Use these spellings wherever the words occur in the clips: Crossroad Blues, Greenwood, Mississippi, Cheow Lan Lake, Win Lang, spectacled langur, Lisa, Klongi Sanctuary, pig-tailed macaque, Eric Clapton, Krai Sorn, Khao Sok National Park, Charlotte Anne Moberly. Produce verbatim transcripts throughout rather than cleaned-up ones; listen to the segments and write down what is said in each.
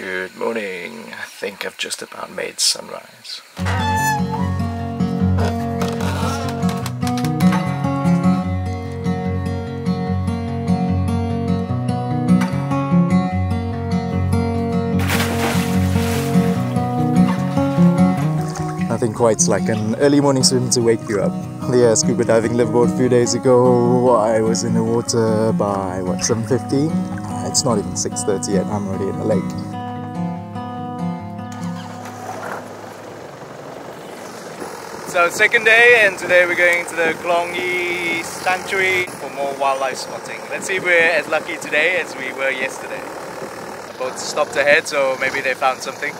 Good morning. I think I've just about made sunrise. Nothing quite like an early morning swim to wake you up. Yeah, scuba diving liveaboard a few days ago. I was in the water by what, seven fifteen? It's not even six thirty yet. I'm already in the lake. So second day, and today we're going to the Klongi Sanctuary for more wildlife spotting. Let's see if we're as lucky today as we were yesterday. The boats stopped ahead, so maybe they found something.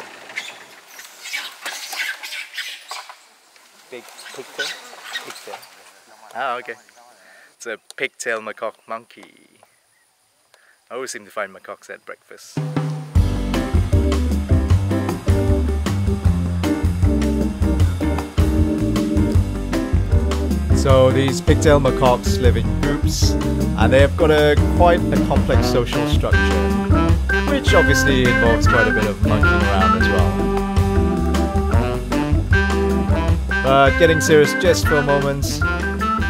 Big pigtail? Pigtail. Ah, okay. It's a pig-tailed macaque monkey. I always seem to find macaques at breakfast. So these pig-tailed macaques live in groups, and they've got a quite a complex social structure, which obviously involves quite a bit of monkeying around as well. But getting serious just for a moment,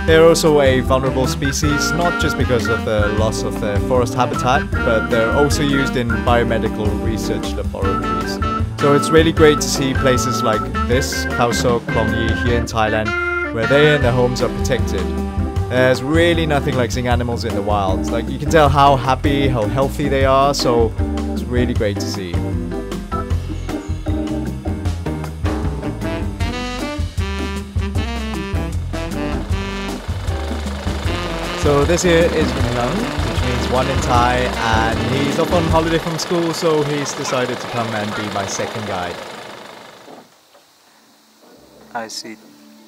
they're also a vulnerable species, not just because of the loss of their forest habitat, but they're also used in biomedical research laboratories. So it's really great to see places like this, Khao Sok National Park here in Thailand, where they and their homes are protected. There's really nothing like seeing animals in the wild. Like, you can tell how happy, how healthy they are, so it's really great to see. So this here is Win Lang, which means one in Thai, and he's off on holiday from school, so he's decided to come and be my second guide. I see.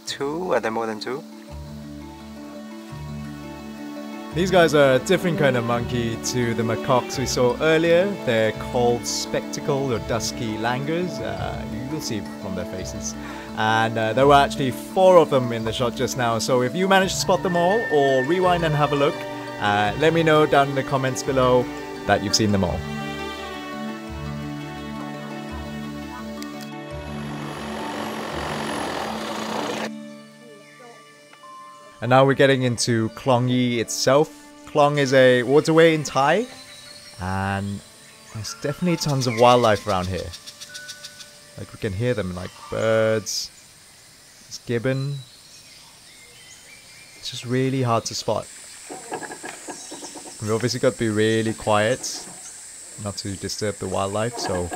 Two? Are there more than two? These guys are a different kind of monkey to the macaques we saw earlier. They're called spectacled or dusky langurs. Uh, you'll see from their faces. And uh, there were actually four of them in the shot just now. So if you managed to spot them all, or rewind and have a look, uh, let me know down in the comments below that you've seen them all. And now we're getting into Klongi itself. Klong is a waterway in Thai, and there's definitely tons of wildlife around here. Like, we can hear them, like birds, it's gibbon. It's just really hard to spot. We've obviously got to be really quiet, not to disturb the wildlife, so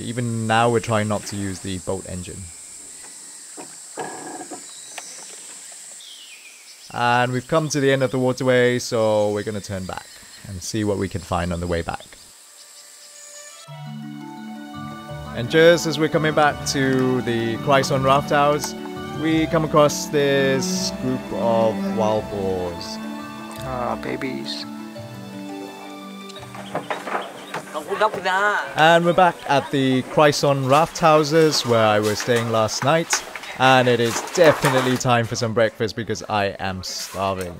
even now we're trying not to use the boat engine. And we've come to the end of the waterway, so we're going to turn back and see what we can find on the way back. And just as we're coming back to the Krai Sorn raft house, we come across this group of wild boars. Ah, babies. And we're back at the Krai Sorn raft houses where I was staying last night. And it is definitely time for some breakfast because I am starving.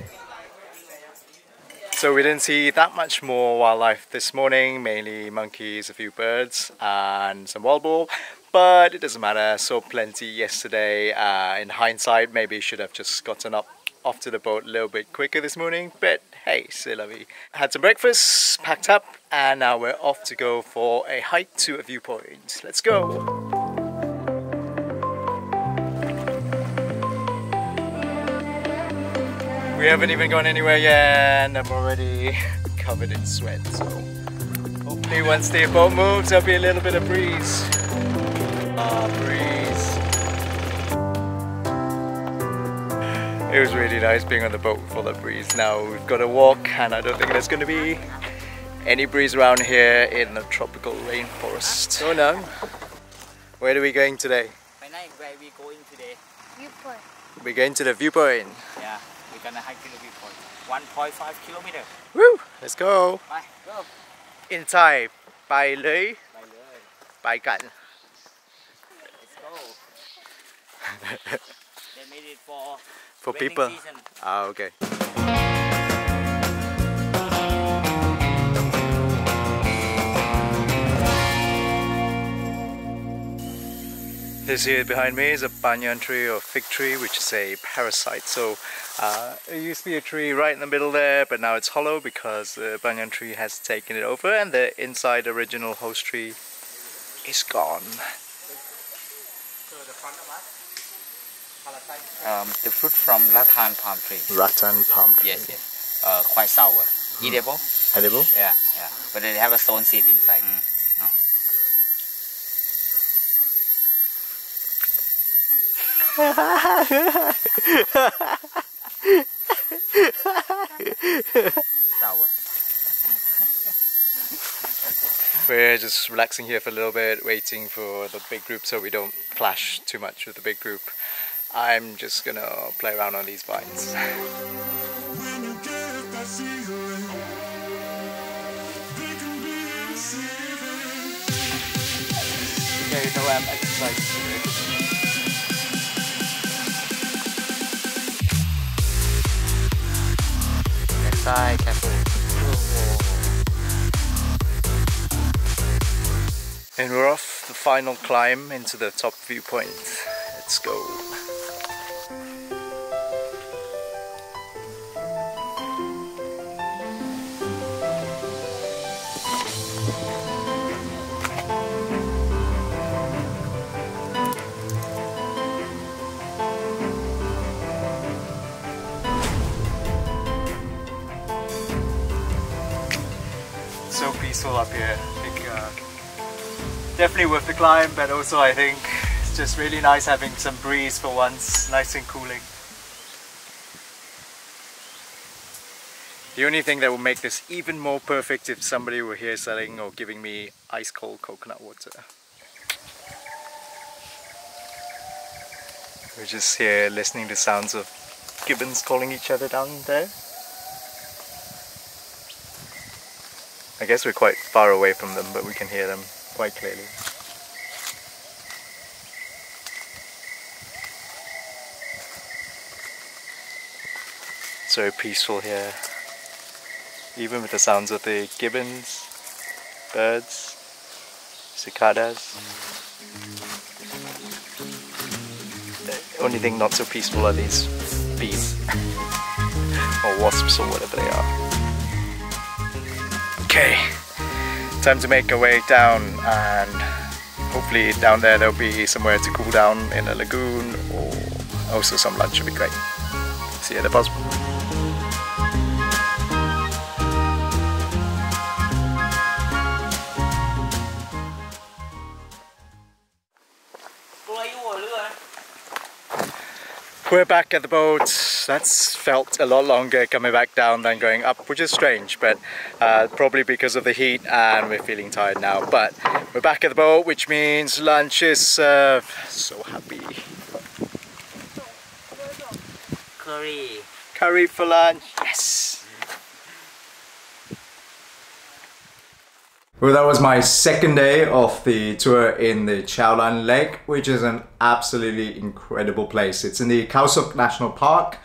So we didn't see that much more wildlife this morning, mainly monkeys, a few birds and some wild boar. But it doesn't matter, saw plenty yesterday. Uh, in hindsight, maybe should have just gotten up off to the boat a little bit quicker this morning. But hey, c'est la vie. Had some breakfast, packed up, and now we're off to go for a hike to a viewpoint. Let's go! We haven't even gone anywhere yet, and I'm already covered in sweat, so hopefully once the boat moves, there'll be a little bit of breeze. Ah, breeze. It was really nice being on the boat for the breeze. Now we've got to walk, and I don't think there's going to be any breeze around here in the tropical rainforest. So now, where are we going today? Where are we going today? Viewpoint. We're going to the viewpoint. Yeah. We're gonna hike to the viewpoint. one point five kilometers. Woo! Let's go! Bye, go! In Thai, Bai Lui. Bai Gan. Let's go! They made it for, for people. Season. Ah, okay. This here behind me is a banyan tree or fig tree, which is a parasite. So uh, it used to be a tree right in the middle there, but now it's hollow because the banyan tree has taken it over and the inside original host tree is gone. Um, the fruit from rattan palm tree. Rattan palm tree. Yes, yes. Uh, quite sour. Mm. Edible. Edible? Yeah, yeah. But they have a stone seed inside. Mm. Sour. We're just relaxing here for a little bit, waiting for the big group so we don't clash too much with the big group. I'm just gonna play around on these vines. Okay, the lamb exercise. Side, and we're off the final climb into the top viewpoint. Let's go. Up here. I think uh, definitely worth the climb, but also I think it's just really nice having some breeze for once, nice and cooling. The only thing that will make this even more perfect if somebody were here selling or giving me ice cold coconut water. We're just here listening to sounds of gibbons calling each other down there. I guess we're quite far away from them, but we can hear them quite clearly. It's very peaceful here, even with the sounds of the gibbons, birds, cicadas. The only thing not so peaceful are these bees, or wasps, or whatever they are. Okay, time to make our way down, and hopefully down there there'll be somewhere to cool down in a lagoon, or also some lunch would be great. See you at the possible. We're back at the boat. That's felt a lot longer coming back down than going up, which is strange, but uh, probably because of the heat, and we're feeling tired now. But we're back at the boat, which means lunch is served. So happy. Curry. Curry for lunch. Yes. Well, that was my second day of the tour in the Cheow Lan Lake, which is an absolutely incredible place. It's in the Khao Sok National Park,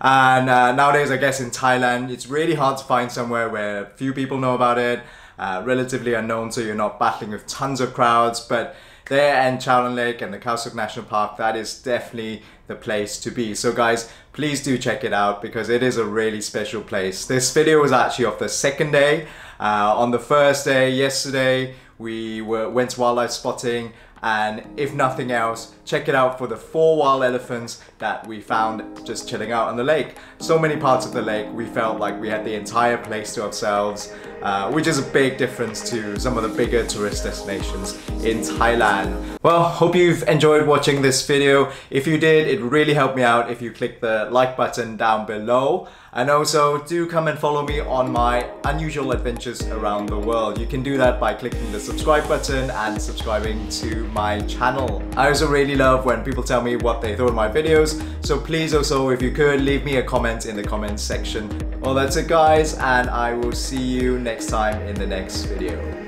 and uh, nowadays, I guess in Thailand, it's really hard to find somewhere where few people know about it, uh, relatively unknown, so you're not battling with tons of crowds. But there in Cheow Lan Lake and the Khao Sok National Park, that is definitely the place to be. So guys, please do check it out because it is a really special place. This video was actually of the second day. Uh, on the first day, yesterday, we were, went wildlife spotting, and if nothing else, check it out for the four wild elephants that we found just chilling out on the lake. So many parts of the lake, we felt like we had the entire place to ourselves, uh, which is a big difference to some of the bigger tourist destinations in Thailand. Well, hope you've enjoyed watching this video. If you did, it really helped me out if you click the like button down below. And also do come and follow me on my unusual adventures around the world. You can do that by clicking the subscribe button and subscribing to my channel. I also really love when people tell me what they thought of my videos. So please also, if you could, leave me a comment in the comments section. Well, that's it guys, and I will see you next time in the next video.